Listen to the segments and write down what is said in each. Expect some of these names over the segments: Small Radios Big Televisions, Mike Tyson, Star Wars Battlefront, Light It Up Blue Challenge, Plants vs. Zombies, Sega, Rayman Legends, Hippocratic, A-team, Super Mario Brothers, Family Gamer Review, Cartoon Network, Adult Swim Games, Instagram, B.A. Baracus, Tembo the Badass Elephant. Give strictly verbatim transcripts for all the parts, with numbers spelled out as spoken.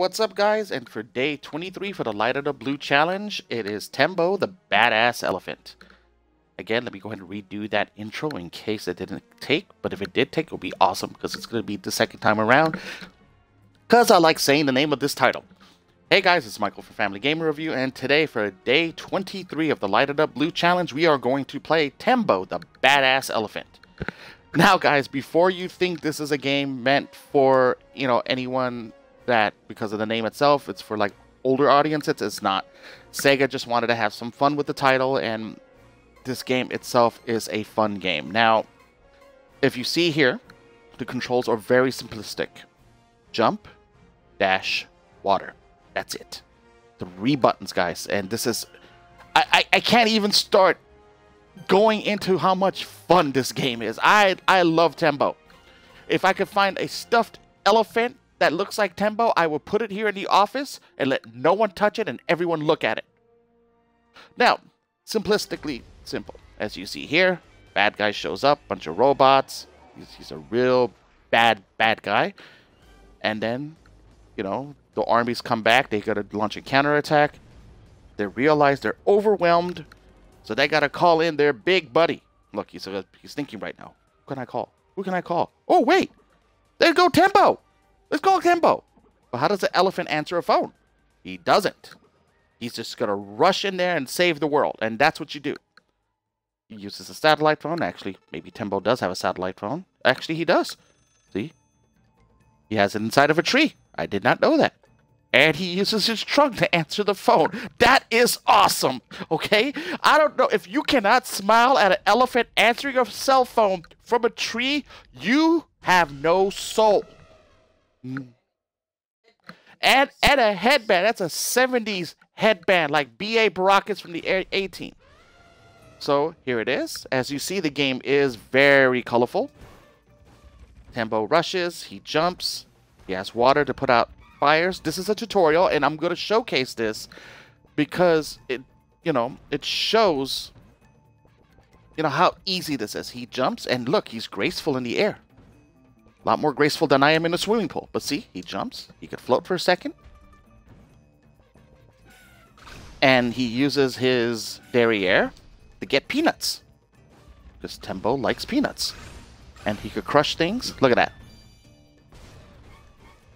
What's up, guys? And for day twenty-three for the Light It Up Blue Challenge, it is Tembo the Badass Elephant. Again, let me go ahead and redo that intro in case it didn't take, but if it did take, it'll be awesome because it's going to be the second time around because I like saying the name of this title. Hey guys, it's Michael from Family Gamer Review, and today for day twenty-three of the Light It Up Blue Challenge, we are going to play Tembo the Badass Elephant. Now guys, before you think this is a game meant for, you know, anyone that, because of the name itself, it's for like older audiences, it's not. Sega just wanted to have some fun with the title, and this game itself is a fun game. Now, if you see here, the controls are very simplistic. Jump, dash, water. That's it. Three buttons, guys. And this is... I, I, I can't even start going into how much fun this game is. I, I love Tembo. If I could find a stuffed elephant that looks like Tembo, I would put it here in the office and let no one touch it and everyone look at it. Now, simplistically simple. As you see here, bad guy shows up, bunch of robots. He's, he's a real bad, bad guy. And then, you know, the armies come back. They got to launch a counterattack. They realize they're overwhelmed, so they got to call in their big buddy. Look, he's, uh, he's thinking right now. Who can I call? Who can I call? Oh, wait. There go Tembo. Let's call Tembo. But how does the elephant answer a phone? He doesn't. He's just going to rush in there and save the world. And that's what you do. He uses a satellite phone. Actually, maybe Tembo does have a satellite phone. Actually, he does. See? He has it inside of a tree. I did not know that. And he uses his trunk to answer the phone. That is awesome, okay? I don't know. If you cannot smile at an elephant answering a cell phone from a tree, you have no soul. And, and a headband. That's a seventies headband, like B A Baracus from the A-team. So here it is. As you see, the game is very colorful. Tembo rushes. He jumps. He has water to put out fires. This is a tutorial, and I'm going to showcase this because it, you know, it shows, you know, how easy this is. He jumps, and look, he's graceful in the air. A lot more graceful than I am in a swimming pool. But see, he jumps. He could float for a second. And he uses his derriere to get peanuts, because Tembo likes peanuts. And he could crush things. Look at that.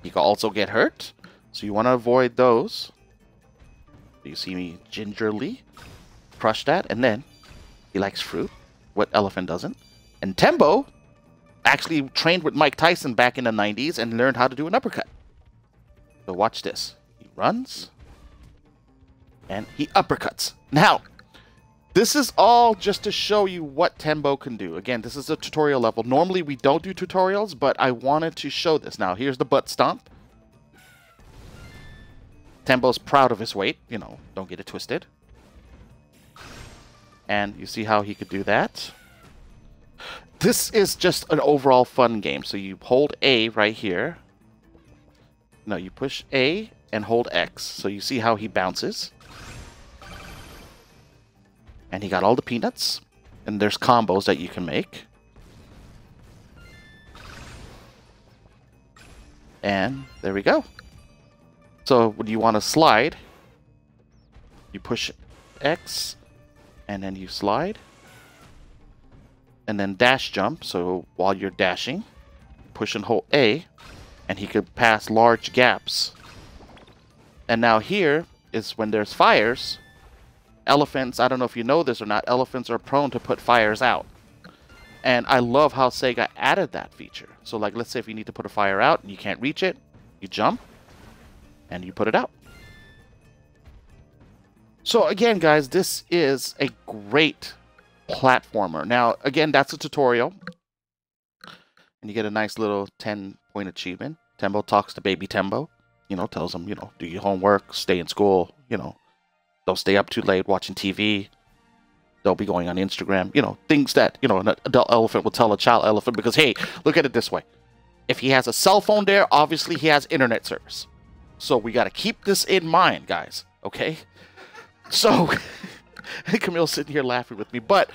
He could also get hurt. So you want to avoid those. You see me gingerly crush that. And then he likes fruit. What elephant doesn't? And Tembo actually trained with Mike Tyson back in the nineties and learned how to do an uppercut. So watch this. He runs. And he uppercuts. Now, this is all just to show you what Tembo can do. Again, this is a tutorial level. Normally, we don't do tutorials, but I wanted to show this. Now, here's the butt stomp. Tembo's proud of his weight. You know, don't get it twisted. And you see how he could do that. This is just an overall fun game. So you hold A right here. No, you push A and hold X. So you see how he bounces. And he got all the peanuts. And there's combos that you can make. And there we go. So when you want to slide, you push X. And then you slide. And then dash jump. So while you're dashing, push and hold A. And he could pass large gaps. And now here is when there's fires. Elephants, I don't know if you know this or not, elephants are prone to put fires out. And I love how Sega added that feature. So, like, let's say if you need to put a fire out and you can't reach it, you jump and you put it out. So, again, guys, this is a great platformer. Now, again, that's a tutorial. And you get a nice little ten-point achievement. Tembo talks to baby Tembo. You know, tells him, you know, do your homework, stay in school, you know. Don't stay up too late watching T V. Don't be going on Instagram. You know, things that, you know, an adult elephant will tell a child elephant because, hey, look at it this way. If he has a cell phone there, obviously he has internet service. So we got to keep this in mind, guys. Okay? So, Camille's sitting here laughing with me. But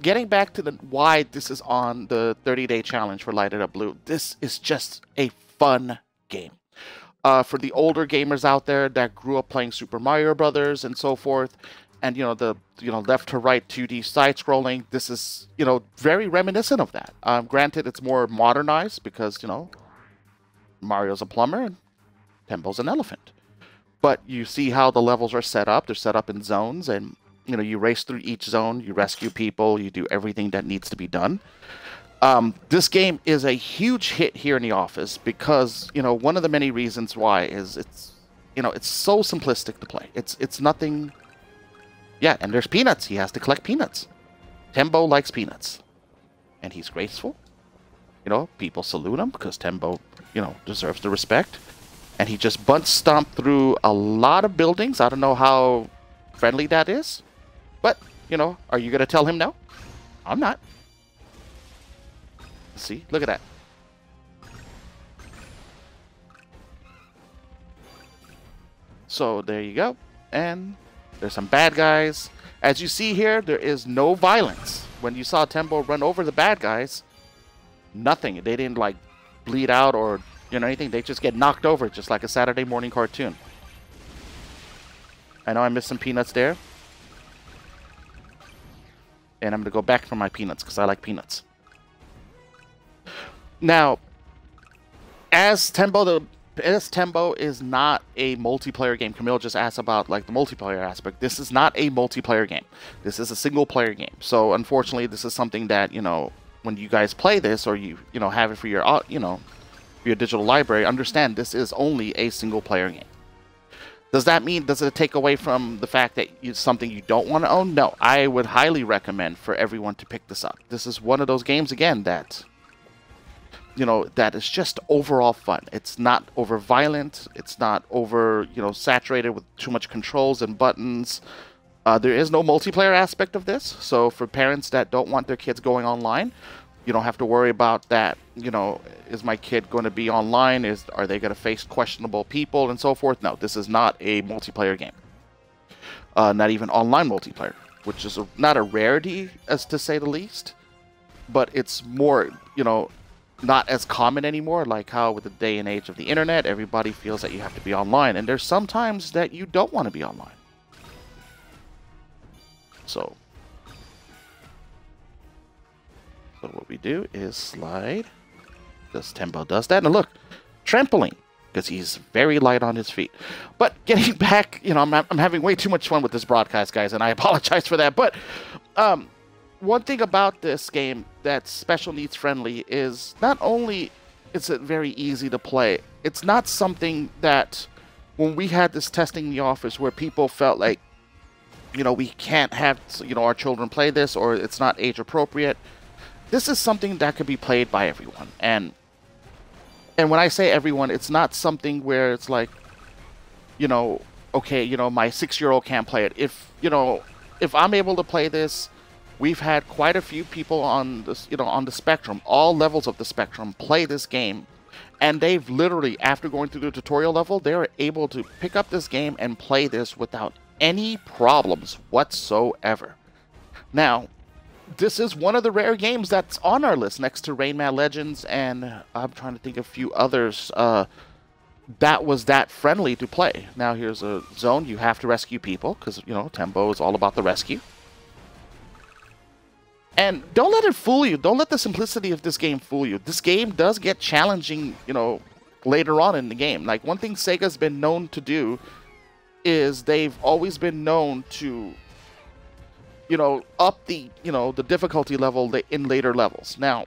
getting back to the why this is on the thirty-day challenge for Light It Up Blue, this is just a fun game. uh, for the older gamers out there that grew up playing Super Mario Brothers and so forth, and, you know, the, you know, left to right two D side scrolling, this is, you know, very reminiscent of that. Um, granted, it's more modernized because, you know, Mario's a plumber and Tembo's an elephant. But you see how the levels are set up. They're set up in zones, and, you know, you race through each zone, you rescue people, you do everything that needs to be done. Um, this game is a huge hit here in the office because, you know, one of the many reasons why is it's, you know, it's so simplistic to play. It's, it's nothing... Yeah, and there's peanuts. He has to collect peanuts. Tembo likes peanuts. And he's graceful. You know, people salute him because Tembo, you know, deserves the respect. And he just bunt-stomped through a lot of buildings. I don't know how friendly that is. But, you know, are you going to tell him no? I'm not. See? Look at that. So, there you go. And... there's some bad guys. As you see here, there is no violence. When you saw Tembo run over the bad guys, nothing. They didn't, like, bleed out or, you know, anything. They just get knocked over, just like a Saturday morning cartoon. I know I missed some peanuts there. And I'm going to go back for my peanuts, because I like peanuts. Now, as Tembo the... As Tembo is not a multiplayer game. Camille just asked about, like, the multiplayer aspect. This is not a multiplayer game. This is a single-player game. So, unfortunately, this is something that, you know, when you guys play this or you, you know, have it for your, you know, your digital library, understand this is only a single-player game. Does that mean, does it take away from the fact that it's something you don't want to own? No. I would highly recommend for everyone to pick this up. This is one of those games, again, that... you know, that is just overall fun. It's not over violent. It's not over, you know, saturated with too much controls and buttons. Uh, there is no multiplayer aspect of this. So for parents that don't want their kids going online, you don't have to worry about that. You know, is my kid going to be online? Is, are they going to face questionable people and so forth? No, this is not a multiplayer game. Uh, not even online multiplayer, which is a, not a rarity, as to say the least. But it's more, you know... not as common anymore, like how with the day and age of the internet, everybody feels that you have to be online, and there's sometimes that you don't want to be online. So, so what we do is slide. This Tembo does that, and look, trampoline, because he's very light on his feet. But getting back, you know, I'm, I'm having way too much fun with this broadcast, guys, and I apologize for that, but, um... one thing about this game that's special needs friendly is not only is it very easy to play, it's not something that when we had this testing in the office where people felt like, you know, we can't have, you know, our children play this or it's not age appropriate. This is something that could be played by everyone. And and when I say everyone, it's not something where it's like, you know, okay, you know, my six-year-old can't play it. If, you know, if I'm able to play this, we've had quite a few people on this, you know, on the spectrum, all levels of the spectrum, play this game, and they've literally, after going through the tutorial level, they're able to pick up this game and play this without any problems whatsoever. Now, this is one of the rare games that's on our list, next to Rayman Legends, and I'm trying to think of a few others uh, that was that friendly to play. Now, here's a zone. You have to rescue people because, you know, Tembo is all about the rescue. And don't let it fool you. Don't let the simplicity of this game fool you. This game does get challenging, you know, later on in the game. Like, one thing Sega's been known to do is they've always been known to, you know, up the, you know, the difficulty level in later levels. Now,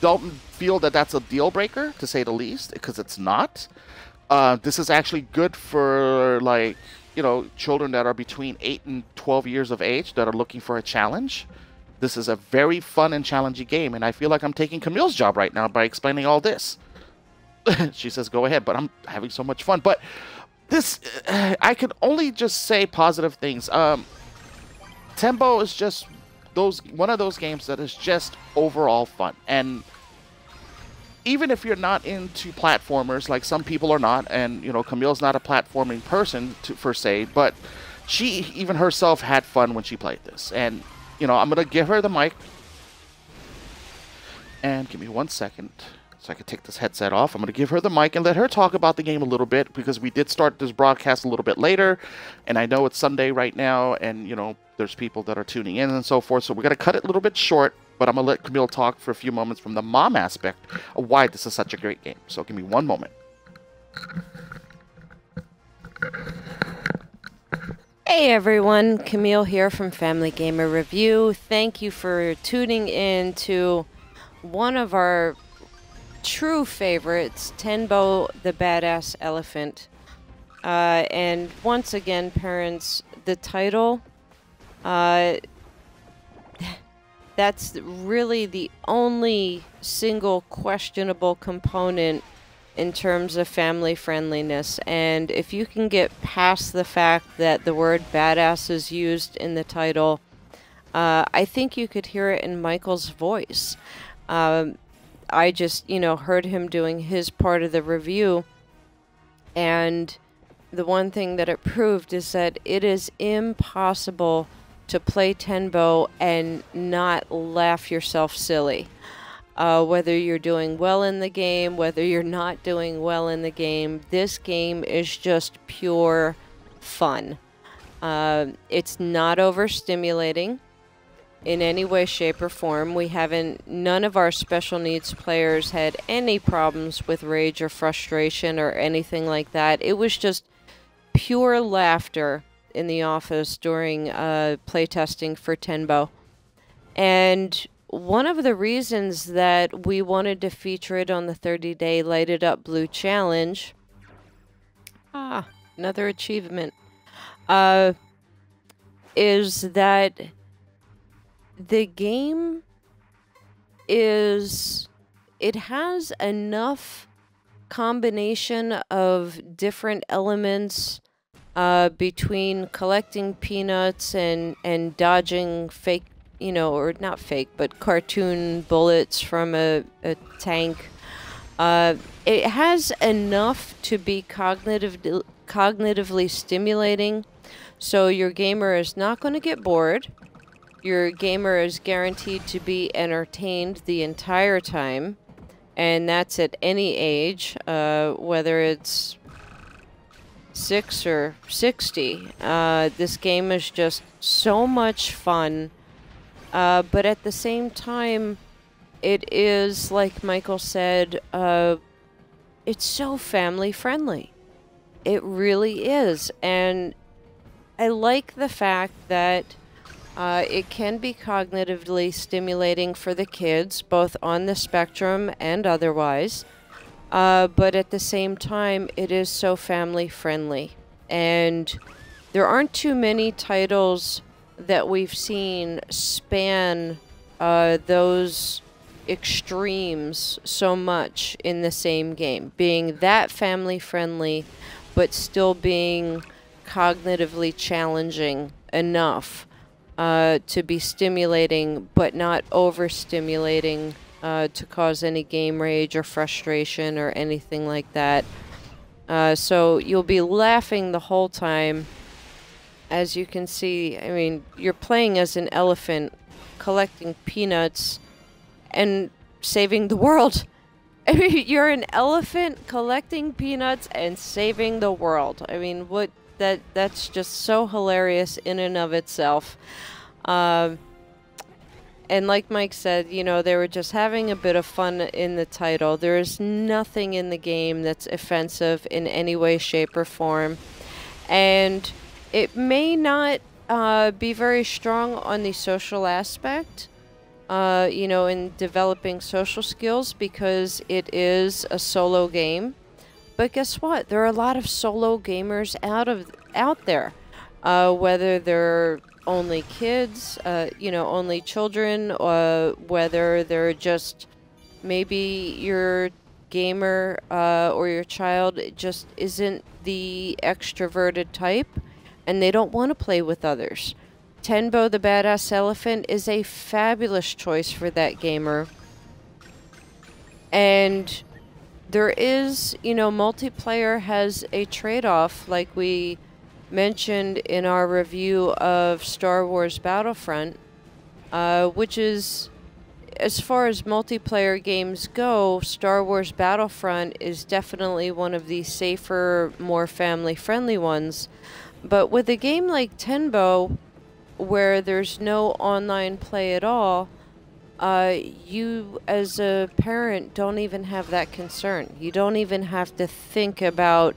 don't feel that that's a deal breaker, to say the least, because it's not. Uh, this is actually good for, like... you know, children that are between eight and twelve years of age that are looking for a challenge. This is a very fun and challenging game, and I feel like I'm taking Camille's job right now by explaining all this. She says, go ahead, but I'm having so much fun. But this, I can only just say positive things. Um, Tembo is just those one of those games that is just overall fun. And even if you're not into platformers, like some people are not, and, you know, Camille's not a platforming person, to, per se, but she even herself had fun when she played this. And, you know, I'm going to give her the mic. And give me one second. So I can take this headset off. I'm going to give her the mic and let her talk about the game a little bit, because we did start this broadcast a little bit later. And I know it's Sunday right now, and, you know, there's people that are tuning in and so forth. So we're going to cut it a little bit short, but I'm going to let Camille talk for a few moments from the mom aspect of why this is such a great game. So give me one moment. Hey everyone, Camille here from Family Gamer Review. Thank you for tuning in to one of our true favorites, Tembo the Badass Elephant. Uh, and once again, parents, the title, uh, that's really the only single questionable component in terms of family friendliness. And if you can get past the fact that the word badass is used in the title, uh, I think you could hear it in Michael's voice. Um, I just, you know, heard him doing his part of the review, and the one thing that it proved is that it is impossible to play Tembo and not laugh yourself silly. Uh, whether you're doing well in the game, whether you're not doing well in the game, this game is just pure fun. Uh, it's not overstimulating in any way, shape, or form. We haven't, none of our special needs players had any problems with rage or frustration or anything like that. It was just pure laughter in the office during uh, playtesting for Tembo. And one of the reasons that we wanted to feature it on the thirty day Light It Up Blue Challenge, ah, another achievement, uh, is that the game is, it has enough combination of different elements uh, between collecting peanuts and, and dodging fake, you know, or not fake, but cartoon bullets from a, a tank. Uh, it has enough to be cognitive, cognitively stimulating, so your gamer is not going to get bored. Your gamer is guaranteed to be entertained the entire time, and that's at any age, uh, whether it's six or sixty. Uh, this game is just so much fun. Uh, but at the same time, it is, like Michael said, uh, it's so family friendly. It really is. And I like the fact that uh, it can be cognitively stimulating for the kids, both on the spectrum and otherwise. Uh, but at the same time, it is so family friendly. And there aren't too many titles that we've seen span uh, those extremes so much in the same game, being that family friendly but still being cognitively challenging enough uh, to be stimulating but not overstimulating uh, to cause any game rage or frustration or anything like that. Uh, so you'll be laughing the whole time. As you can see, I mean, you're playing as an elephant, collecting peanuts, and saving the world. I mean, you're an elephant collecting peanuts and saving the world. I mean, what that that's just so hilarious in and of itself. Um, and like Mike said, you know, they were just having a bit of fun in the title. There is nothing in the game that's offensive in any way, shape, or form. And it may not uh, be very strong on the social aspect, uh, you know, in developing social skills, because it is a solo game. But guess what? There are a lot of solo gamers out of out there, uh, whether they're only kids, uh, you know, only children, or whether they're just maybe your gamer uh, or your child just isn't the extroverted type, and they don't want to play with others. Tembo the Badass Elephant is a fabulous choice for that gamer. And there is, you know, multiplayer has a trade-off, like we mentioned in our review of Star Wars Battlefront, uh, which is, as far as multiplayer games go, Star Wars Battlefront is definitely one of the safer, more family-friendly ones. But with a game like Tembo, where there's no online play at all, uh, you as a parent don't even have that concern. You don't even have to think about,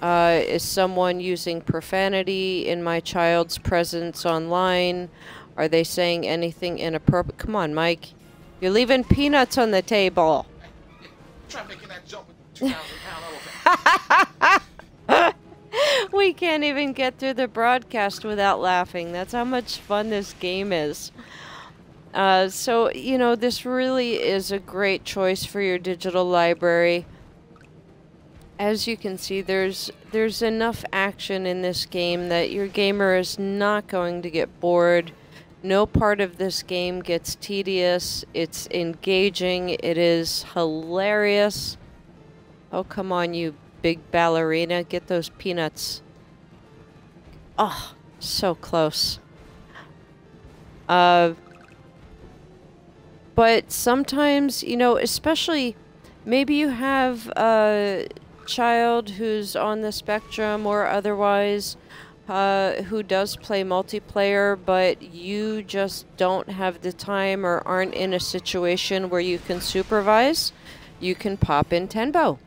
uh, is someone using profanity in my child's presence online? Are they saying anything inappropriate? Come on, Mike. You're leaving peanuts on the table. Try making that jump with the two thousand pound elephant. We can't even get through the broadcast without laughing. That's how much fun this game is. Uh, so, you know, this really is a great choice for your digital library. As you can see, there's, there's enough action in this game that your gamer is not going to get bored. No part of this game gets tedious. It's engaging. It is hilarious. Oh, come on, you big ballerina. Get those peanuts. Oh, so close. Uh, but sometimes, you know, especially maybe you have a child who's on the spectrum or otherwise, Uh, who does play multiplayer, but you just don't have the time or aren't in a situation where you can supervise, you can pop in Tembo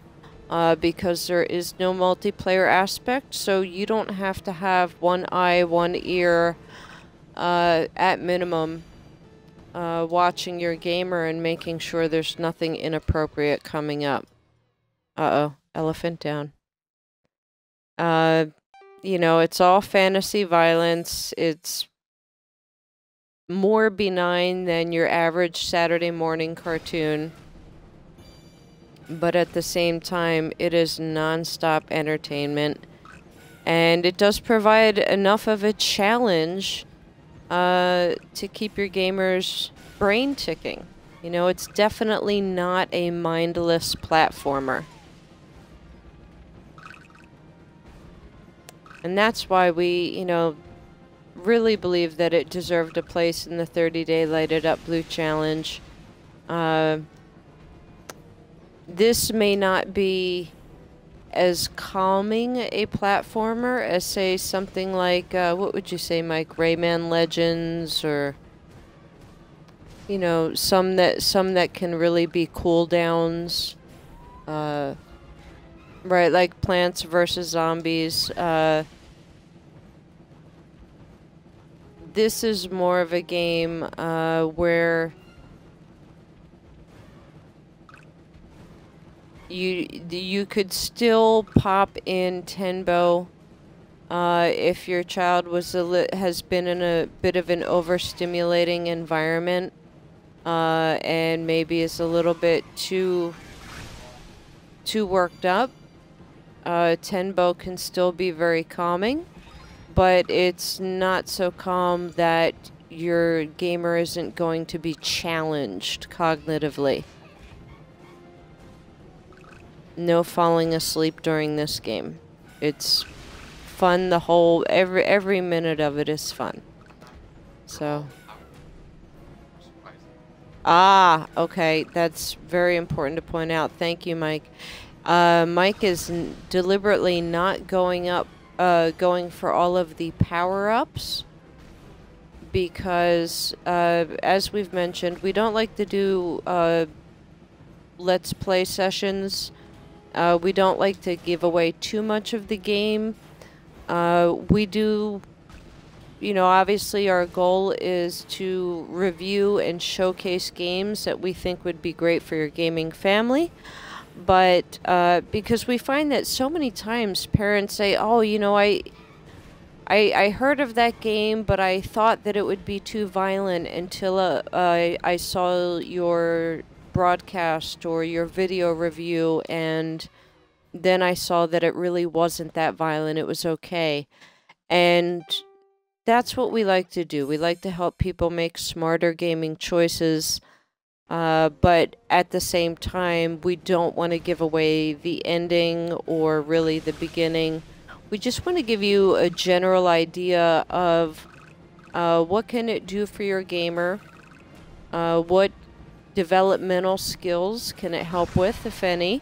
uh, because there is no multiplayer aspect, so you don't have to have one eye, one ear uh, at minimum uh, watching your gamer and making sure there's nothing inappropriate coming up. Uh-oh, elephant down. Uh... You know, it's all fantasy violence. It's more benign than your average Saturday morning cartoon. But at the same time, it is nonstop entertainment. And it does provide enough of a challenge uh, to keep your gamer's brain ticking. You know, it's definitely not a mindless platformer. And that's why we, you know, really believe that it deserved a place in the thirty day Light It Up Blue Challenge. Uh, this may not be as calming a platformer as, say, something like, uh, what would you say, Mike, Rayman Legends, or, you know, some that, some that can really be cooldowns. Uh... Right, like Plants versus. Zombies. Uh, this is more of a game uh, where you you could still pop in Tembo uh, if your child was a li has been in a bit of an overstimulating environment uh, and maybe is a little bit too too worked up. Uh, Tembo can still be very calming, but it's not so calm that your gamer isn't going to be challenged cognitively. No falling asleep during this game. It's fun the whole, every, every minute of it is fun. So. Ah, okay, that's very important to point out. Thank you, Mike. Uh, Mike is n deliberately not going up, uh, going for all of the power-ups because, uh, as we've mentioned, we don't like to do uh, Let's Play sessions. Uh, we don't like to give away too much of the game. Uh, we do, you know, obviously our goal is to review and showcase games that we think would be great for your gaming family. But uh, because we find that so many times parents say, oh, you know, I, I, I heard of that game, but I thought that it would be too violent until uh, I, I saw your broadcast or your video review, and then I saw that it really wasn't that violent. It was okay. And that's what we like to do. We like to help people make smarter gaming choices. Uh, but at the same time, we don't want to give away the ending or really the beginning. We just want to give you a general idea of uh, what can it do for your gamer, uh, what developmental skills can it help with, if any?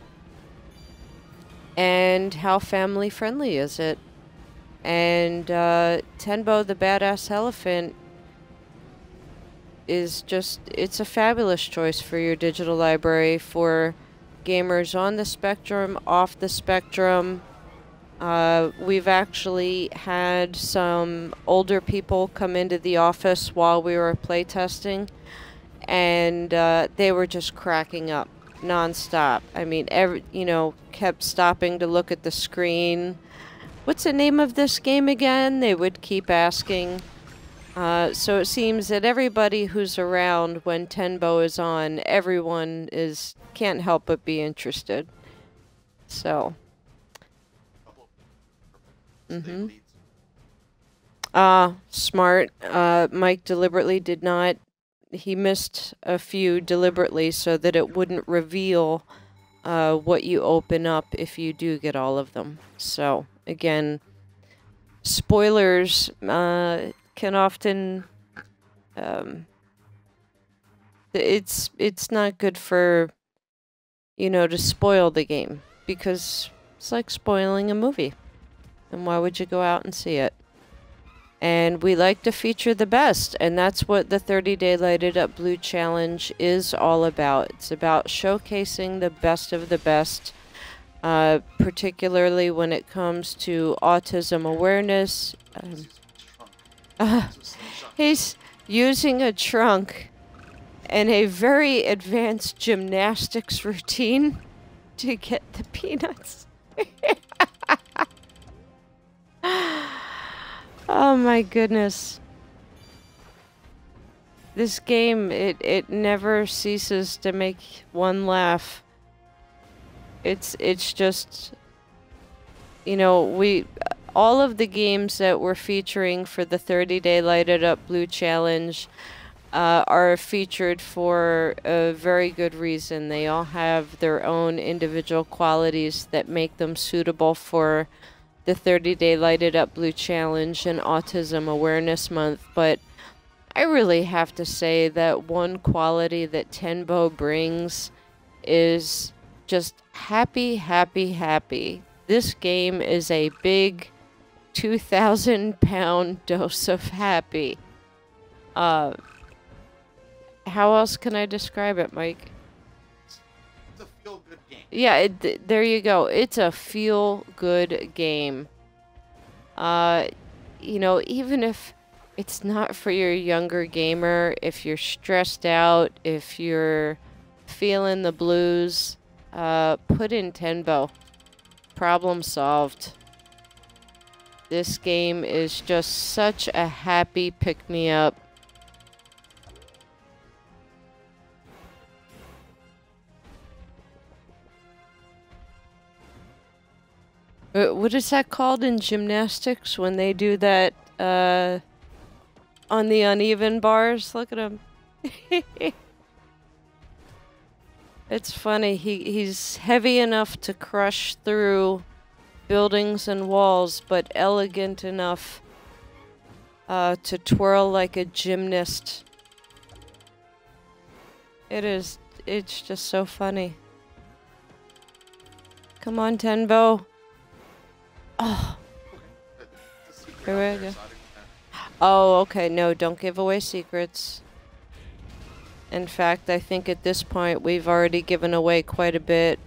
And how family friendly is it? And uh, Tembo the Badass Elephant is just, it's a fabulous choice for your digital library for gamers on the spectrum, off the spectrum. Uh, we've actually had some older people come into the office while we were playtesting, and uh, they were just cracking up nonstop. I mean, every, you know, kept stopping to look at the screen. What's the name of this game again? They would keep asking. Uh, so it seems that everybody who's around when Tembo is on, everyone is can't help but be interested. So. Mm-hmm. Ah, uh, smart. Uh, Mike deliberately did not. He missed a few deliberately so that it wouldn't reveal uh, what you open up if you do get all of them. So, again, spoilers uh, can often... Um, it's, it's not good for, you know, to spoil the game, because it's like spoiling a movie. And why would you go out and see it? And we like to feature the best, and that's what the thirty day Light It Up Blue Challenge is all about. It's about showcasing the best of the best, uh, particularly when it comes to autism awareness. Um, uh, he's using a trunk and a very advanced gymnastics routine to get the peanuts. Oh my goodness. This game, it, it never ceases to make one laugh. It's, it's just, you know, we, all of the games that we're featuring for the thirty day Light It Up Blue Challenge uh, are featured for a very good reason. They all have their own individual qualities that make them suitable for the thirty day Light It Up Blue Challenge and Autism Awareness Month, but I really have to say that one quality that Tembo brings is just happy, happy, happy. This game is a big two thousand pound dose of happy. Uh, how else can I describe it, Mike? Feel-good game. Yeah, it, there you go. It's a feel-good game. Uh, you know, even if it's not for your younger gamer, if you're stressed out, if you're feeling the blues, uh, put in Tembo. Problem solved. This game is just such a happy pick-me-up. What is that called in gymnastics when they do that uh, on the uneven bars? Look at him. It's funny. He, he's heavy enough to crush through buildings and walls, but elegant enough uh, to twirl like a gymnast. It is. It's just so funny. Come on, Tembo. Oh. Here we go. Oh, okay. No, don't give away secrets. In fact, I think at this point we've already given away quite a bit.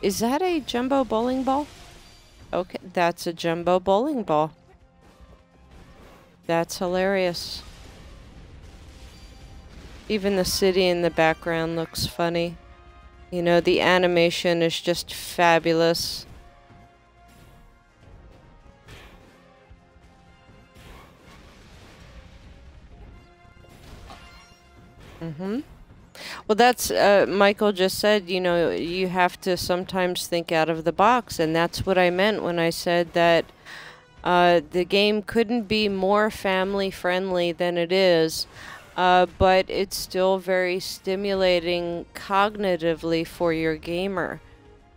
Is that a jumbo bowling ball? Okay, that's a jumbo bowling ball. That's hilarious. Even the city in the background looks funny. You know, the animation is just fabulous. Mm-hmm. Well, that's, uh, Michael just said, you know, you have to sometimes think out of the box, and that's what I meant when I said that uh, the game couldn't be more family-friendly than it is, uh, but it's still very stimulating cognitively for your gamer.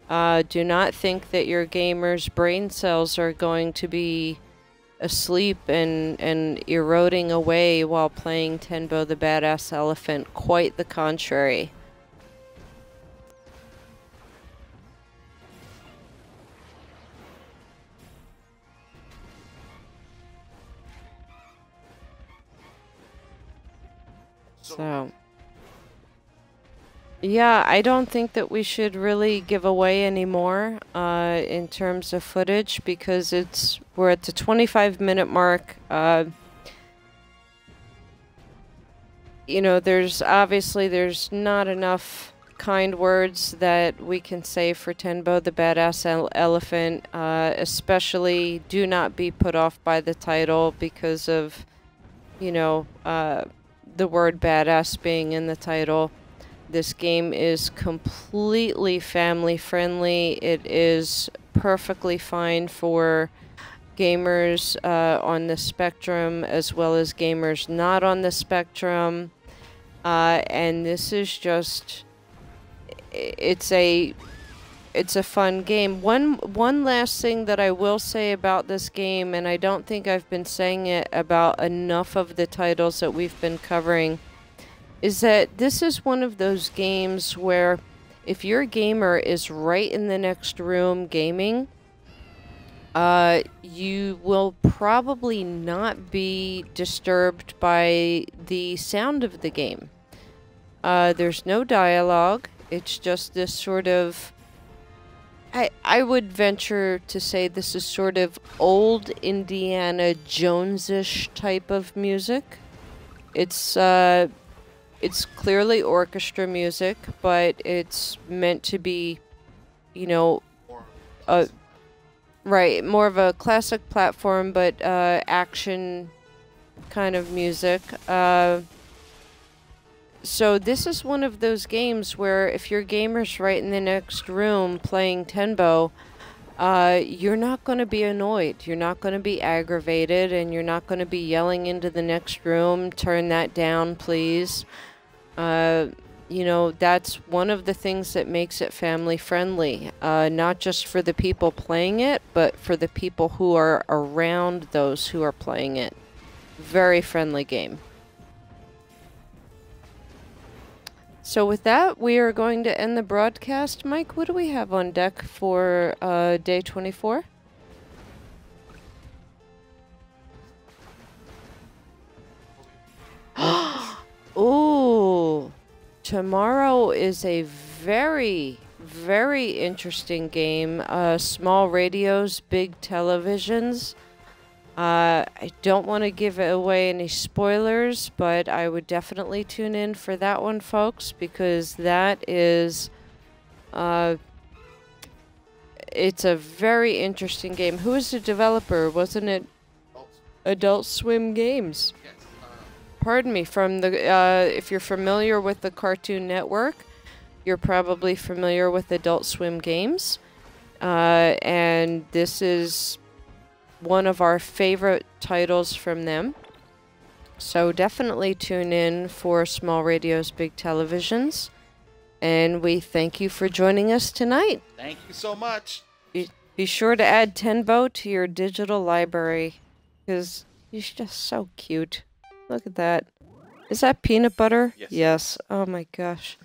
Uh, do not think that your gamer's brain cells are going to be asleep and, and eroding away while playing Tembo the Badass Elephant. Quite the contrary. So, yeah, I don't think that we should really give away anymore uh, in terms of footage, because it's we're at the twenty-five minute mark. Uh, you know, there's obviously there's not enough kind words that we can say for Tembo the Badass ele Elephant, uh, especially do not be put off by the title because of, you know, uh, the word badass being in the title. This game is completely family friendly. It is perfectly fine for gamers uh, on the spectrum as well as gamers not on the spectrum. Uh, and this is just... It's a it's a fun game. One one last thing that I will say about this game, and I don't think I've been saying it about enough of the titles that we've been covering, is that this is one of those games where if your gamer is right in the next room gaming, uh, you will probably not be disturbed by the sound of the game. Uh, there's no dialogue. It's just this sort of, I, I would venture to say this is sort of old Indiana Jones-ish type of music. It's, uh, it's clearly orchestra music, but it's meant to be, you know, a, right, more of a classic platform, but uh, action kind of music. Uh, So this is one of those games where if your gamer's right in the next room playing Tembo, uh, you're not going to be annoyed. You're not going to be aggravated, and you're not going to be yelling into the next room, turn that down, please. Uh, you know, that's one of the things that makes it family-friendly, uh, not just for the people playing it, but for the people who are around those who are playing it. Very friendly game. So with that, we are going to end the broadcast. Mike, what do we have on deck for uh, day twenty-four? Ooh, tomorrow is a very, very interesting game. Uh, Small Radios, Big Televisions. Uh, I don't want to give away any spoilers, but I would definitely tune in for that one, folks, because that is, uh, it's a very interesting game. Who is the developer? Wasn't it Adult Swim Games? Pardon me, from the, uh, if you're familiar with the Cartoon Network, you're probably familiar with Adult Swim Games, uh, and this is one of our favorite titles from them. So definitely tune in for Small Radios, Big Televisions. And we thank you for joining us tonight. Thank you so much. Be, be sure to add Tembo to your digital library, because he's just so cute. Look at that. Is that peanut butter? Yes. Yes. Oh my gosh.